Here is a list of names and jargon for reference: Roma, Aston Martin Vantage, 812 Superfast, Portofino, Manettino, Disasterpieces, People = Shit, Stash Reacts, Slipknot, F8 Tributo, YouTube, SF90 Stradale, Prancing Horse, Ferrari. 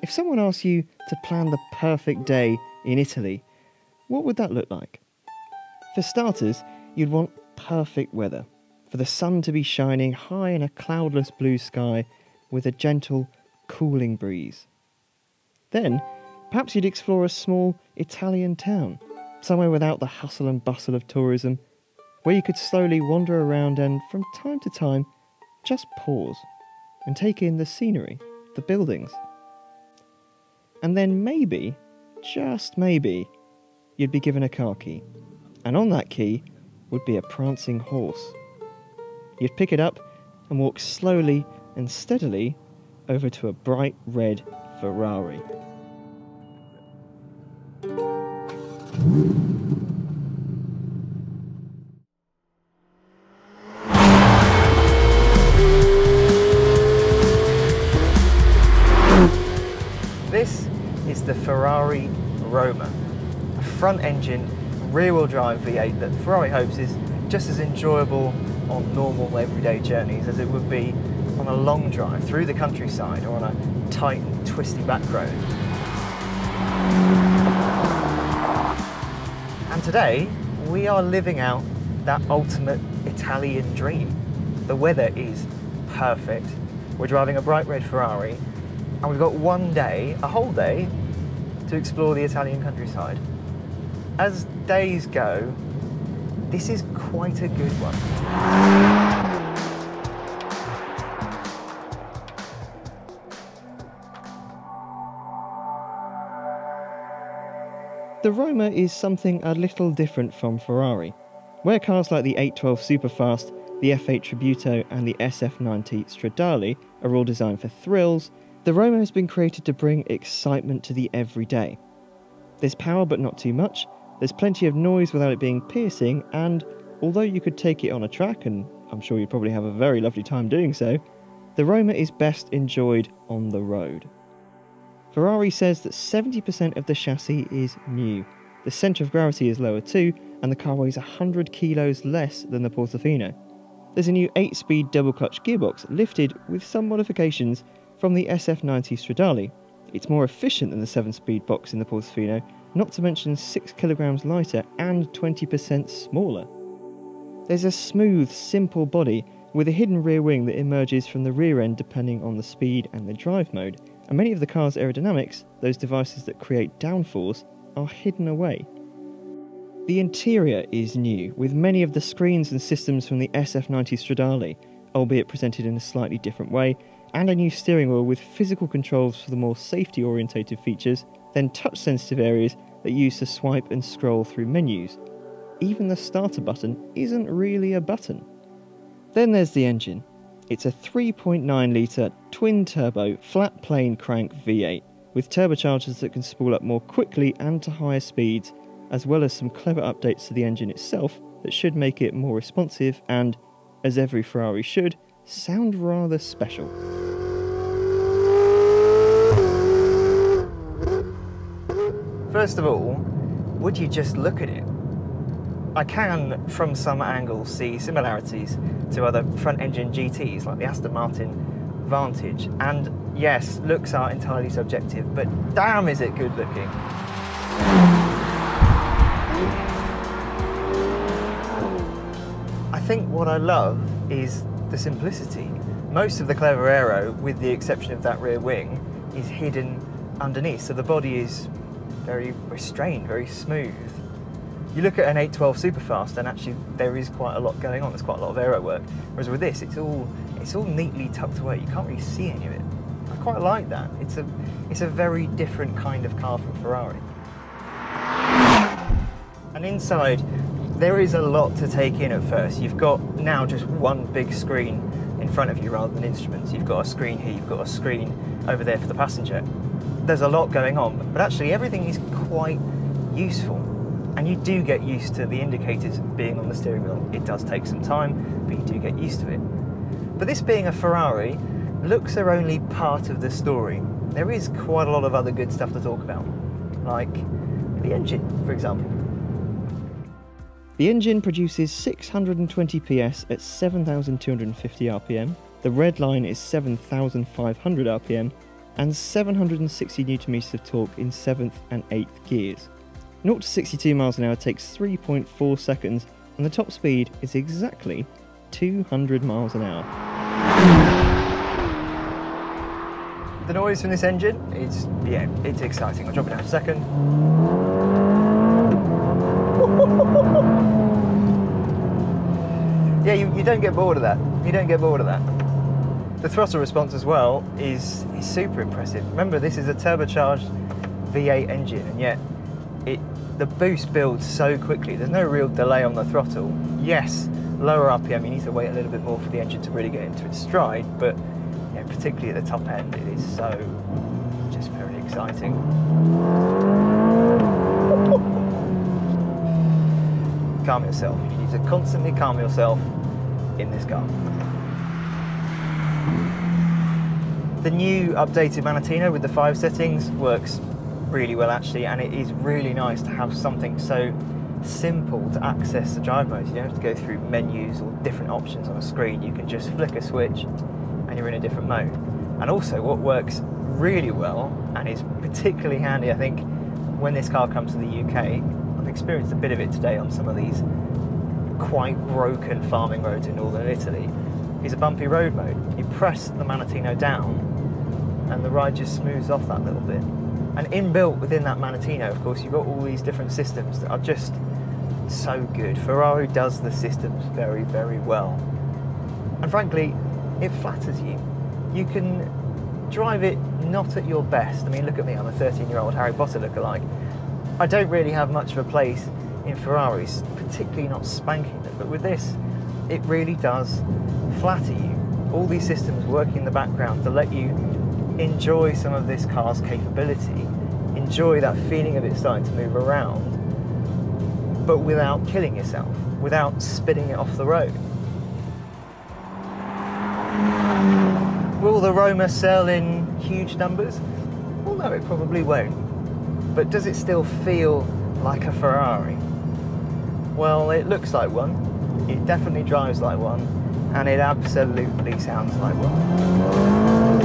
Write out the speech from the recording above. If someone asked you to plan the perfect day in Italy, what would that look like? For starters, you'd want perfect weather, for the sun to be shining high in a cloudless blue sky with a gentle, cooling breeze. Then, perhaps you'd explore a small Italian town, somewhere without the hustle and bustle of tourism, where you could slowly wander around and, from time to time, just pause and take in the scenery, the buildings. And then maybe, just maybe, you'd be given a car key, and on that key would be a prancing horse. You'd pick it up and walk slowly and steadily over to a bright red Ferrari. This is the Ferrari Roma, a front-engine, rear-wheel drive V8 that Ferrari hopes is just as enjoyable on normal everyday journeys as it would be on a long drive through the countryside or on a tight and twisty back road. And today we are living out that ultimate Italian dream. The weather is perfect, we're driving a bright red Ferrari, and we've got one day, a whole day, to explore the Italian countryside. As days go, this is quite a good one. The Roma is something a little different from Ferrari, where cars like the 812 Superfast, the F8 Tributo and the SF90 Stradale are all designed for thrills, the Roma has been created to bring excitement to the everyday. There's power but not too much, there's plenty of noise without it being piercing, and although you could take it on a track, and I'm sure you'd probably have a very lovely time doing so, the Roma is best enjoyed on the road. Ferrari says that 70% of the chassis is new, the centre of gravity is lower too, and the car weighs 100 kilos less than the Portofino. There's a new 8-speed double-clutch gearbox lifted with some modifications from the SF90 Stradale. It's more efficient than the 7-speed box in the Portofino, not to mention 6 kilograms lighter and 20% smaller. There's a smooth, simple body with a hidden rear wing that emerges from the rear end depending on the speed and the drive mode, and many of the car's aerodynamics, those devices that create downforce, are hidden away. The interior is new, with many of the screens and systems from the SF90 Stradale, albeit presented in a slightly different way, and a new steering wheel with physical controls for the more safety-orientated features, then touch-sensitive areas that use to swipe and scroll through menus. Even the starter button isn't really a button. Then there's the engine. It's a 3.9-litre twin-turbo flat-plane crank V8, with turbochargers that can spool up more quickly and to higher speeds, as well as some clever updates to the engine itself that should make it more responsive and, as every Ferrari should, sound rather special. First of all, would you just look at it? I can, from some angles, see similarities to other front-engine GTs like the Aston Martin Vantage, and yes, looks are entirely subjective, but damn is it good looking. I think what I love is the simplicity. Most of the clever aero, with the exception of that rear wing, is hidden underneath, so the body is very restrained, very smooth. You look at an 812 Superfast and actually there is quite a lot going on, there's quite a lot of aero work, whereas with this it's all neatly tucked away, you can't really see any of it. I quite like that, it's a very different kind of car from Ferrari. And inside, there is a lot to take in at first. You've got now just one big screen in front of you rather than instruments. You've got a screen here, you've got a screen over there for the passenger. There's a lot going on, but actually everything is quite useful. And you do get used to the indicators being on the steering wheel. It does take some time, but you do get used to it. But this being a Ferrari, looks are only part of the story. There is quite a lot of other good stuff to talk about, like the engine, for example. The engine produces 620 PS at 7,250 RPM, the red line is 7,500 RPM, and 760 Nm of torque in 7th and 8th gears. 0 to 62 miles an hour takes 3.4 seconds and the top speed is exactly 200 miles an hour. The noise from this engine is, yeah, it's exciting. I'll drop it down a second. Yeah, you don't get bored of that. You don't get bored of that. The throttle response as well is super impressive. Remember, this is a turbocharged V8 engine, and yet the boost builds so quickly. There's no real delay on the throttle. Yes, lower RPM, you need to wait a little bit more for the engine to really get into its stride, but yeah, particularly at the top end, it is so just very exciting. Calm yourself. You need to constantly calm yourself in this car. The new updated Manettino with the 5 settings works really well actually, and it is really nice to have something so simple to access the drive modes. You don't have to go through menus or different options on a screen. You can just flick a switch and you're in a different mode. And also what works really well and is particularly handy, I think, when this car comes to the UK, I've experienced a bit of it today on some of these quite broken farming roads in northern Italy, is a bumpy road mode. You press the Manettino down and the ride just smooths off that little bit. And inbuilt within that Manettino, of course, you've got all these different systems that are just so good. Ferrari does the systems very, very well. And frankly, it flatters you. You can drive it not at your best. I mean, look at me, I'm a 13-year-old Harry Potter lookalike. I don't really have much of a place in Ferraris, particularly not spanking them, but with this, it really does flatter you. All these systems working in the background to let you enjoy some of this car's capability, enjoy that feeling of it starting to move around, but without killing yourself, without spinning it off the road. Will the Roma sell in huge numbers? Well, no, it probably won't. But does it still feel like a Ferrari? Well, it looks like one. It definitely drives like one, and it absolutely sounds like one.